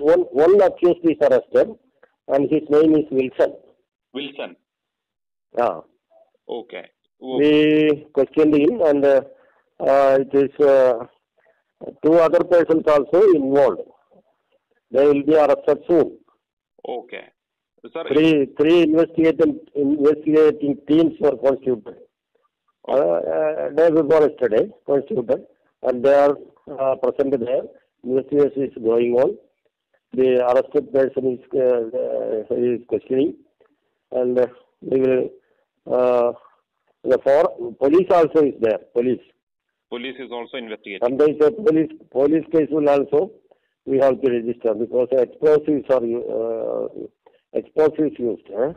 one accused is arrested, and his name is Wilson. Wilson. Yeah. Okay. We questioned him, and it is two other persons also involved. They will be arrested soon. Okay. Sir, three investigating teams were constituted. Okay. Day before yesterday, constituted, and they are present there. Investigation is going on. The arrested person is questioning, and we will. Police also is there. Police is also investigating. And there is a police case will also we have to register because explosives are used. Huh?